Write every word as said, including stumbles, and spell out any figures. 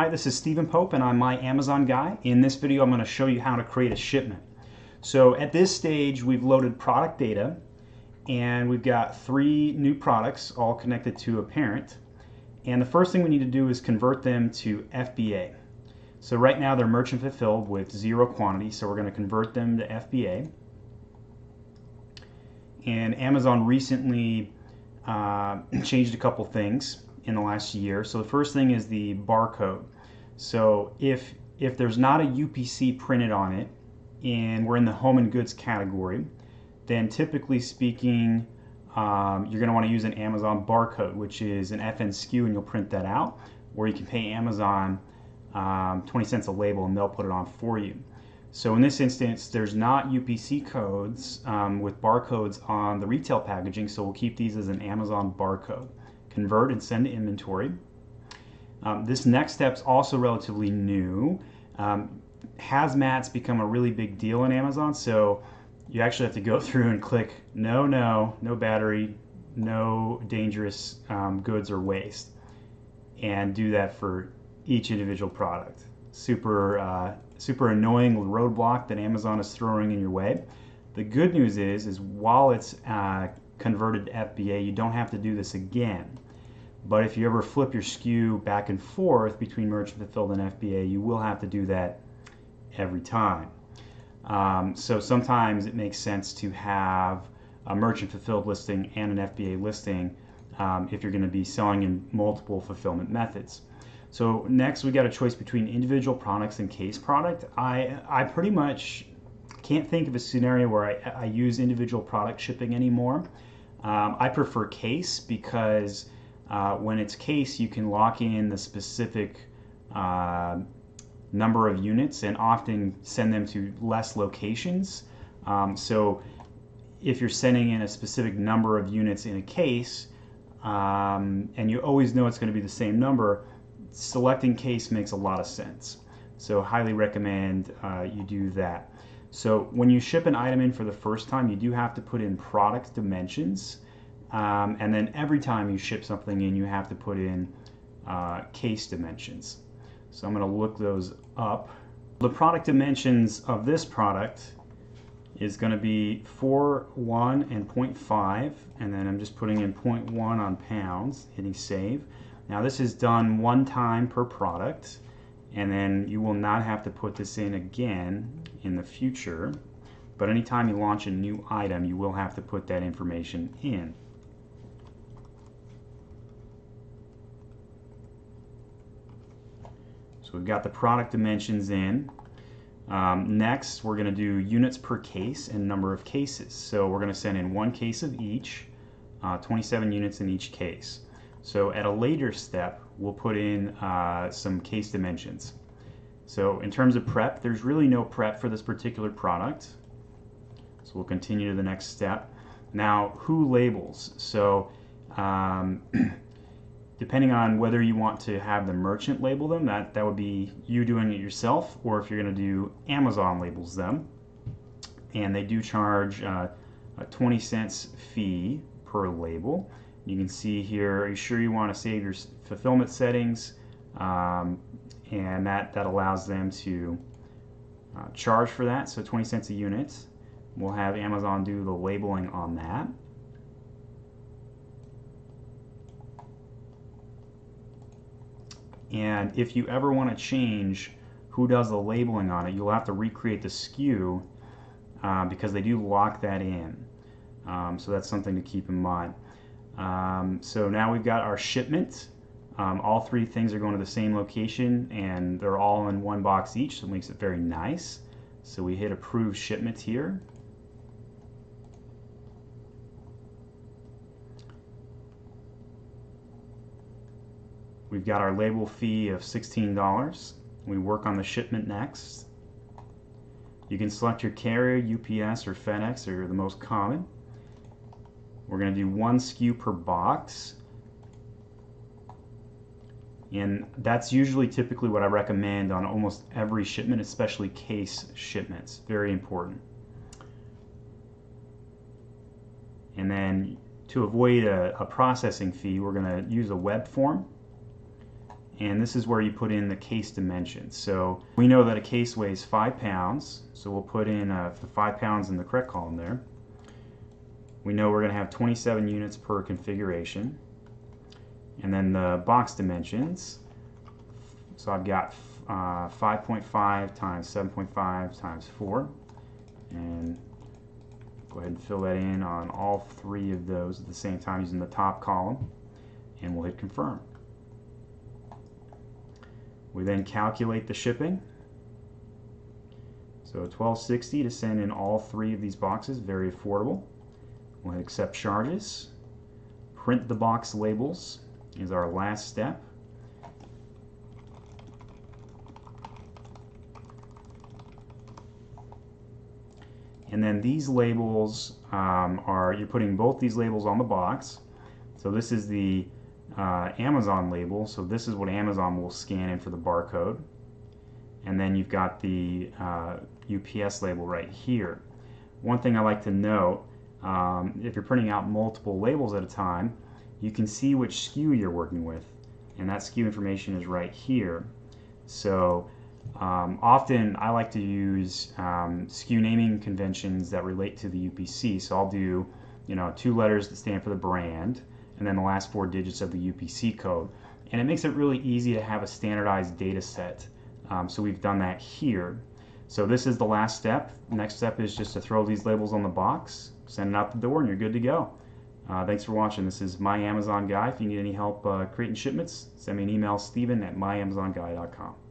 Hi, this is Stephen Pope and I'm My Amazon Guy. In this video, I'm going to show you how to create a shipment. So at this stage, we've loaded product data and we've got three new products all connected to a parent. And the first thing we need to do is convert them to F B A. So right now they're merchant fulfilled with zero quantity, so we're going to convert them to F B A. And Amazon recently uh, changed a couple things in the last year. So the first thing is the barcode. So if if there's not a U P C printed on it and we're in the home and goods category, then typically speaking um, you're going to want to use an Amazon barcode, which is an F N S K U, and you'll print that out, or you can pay Amazon um, twenty cents a label and they'll put it on for you. So in this instance, there's not U P C codes um, with barcodes on the retail packaging, so we'll keep these as an Amazon barcode. Convert and send to inventory. Um, this next step's also relatively new. Um, hazmat's become a really big deal in Amazon, so you actually have to go through and click no, no, no battery, no dangerous um, goods or waste, and do that for each individual product. Super, uh, super annoying roadblock that Amazon is throwing in your way. The good news is, is while it's uh, converted to F B A, you don't have to do this again. But if you ever flip your S K U back and forth between merchant fulfilled and F B A, you will have to do that every time. Um, so sometimes it makes sense to have a merchant fulfilled listing and an F B A listing um, if you're going to be selling in multiple fulfillment methods. So next we got a choice between individual products and case product. I, I pretty much can't think of a scenario where I, I use individual product shipping anymore. Um, I prefer case because uh, when it's case, you can lock in the specific uh, number of units and often send them to less locations. Um, so if you're sending in a specific number of units in a case, um, and you always know it's going to be the same number, selecting case makes a lot of sense. So highly recommend uh, you do that. So when you ship an item in for the first time, you do have to put in product dimensions. Um, and then every time you ship something in, you have to put in uh, case dimensions. So I'm going to look those up. The product dimensions of this product is going to be four, one, and zero point five. And then I'm just putting in zero point one on pounds, hitting save. Now this is done one time per product. And then you will not have to put this in again in the future, but anytime you launch a new item, you will have to put that information in. So we've got the product dimensions in. Um, next, we're going to do units per case and number of cases. So we're going to send in one case of each, uh, twenty-seven units in each case. So at a later step, we'll put in uh, some case dimensions. So in terms of prep, there's really no prep for this particular product. So we'll continue to the next step. Now, who labels? So um, depending on whether you want to have the merchant label them, that, that would be you doing it yourself, or if you're going to do Amazon labels them. And they do charge uh, a twenty cents fee per label. You can see here, are you sure you want to save your fulfillment settings? Um, and that, that allows them to uh, charge for that, so twenty cents a unit. We'll have Amazon do the labeling on that. And if you ever want to change who does the labeling on it, you'll have to recreate the S K U uh, because they do lock that in. Um, so that's something to keep in mind. Um, so now we've got our shipment. Um, all three things are going to the same location and they're all in one box each, so it makes it very nice. So we hit approve shipment here. We've got our label fee of sixteen dollars. We work on the shipment next. You can select your carrier, U P S or FedEx are the most common. We're going to do one S K U per box, and that's usually typically what I recommend on almost every shipment, especially case shipments. Very important. And then to avoid a, a processing fee, we're going to use a web form, and this is where you put in the case dimensions. So we know that a case weighs five pounds, so we'll put in uh, the five pounds in the correct column there. We know we're going to have twenty-seven units per configuration. And then the box dimensions, so I've got five point five uh, times seven point five times four, and go ahead and fill that in on all three of those at the same time using the top column, and we'll hit confirm. We then calculate the shipping. So twelve sixty to send in all three of these boxes, very affordable. We'll hit accept charges. Print the box labels is our last step. And then these labels um, are, you're putting both these labels on the box. So this is the uh, Amazon label, so this is what Amazon will scan in for the barcode. And then you've got the uh, U P S label right here. One thing I like to note, um, if you're printing out multiple labels at a time, you can see which S K U you're working with. And that S K U information is right here. So Um, often I like to use um, S K U naming conventions that relate to the U P C. So I'll do, you know, two letters that stand for the brand and then the last four digits of the U P C code. And it makes it really easy to have a standardized data set. Um, so we've done that here. So this is the last step. Next step is just to throw these labels on the box, send it out the door, and you're good to go. Uh, thanks for watching. This is My Amazon Guy. If you need any help uh, creating shipments, send me an email, Stephen at my amazon guy dot com.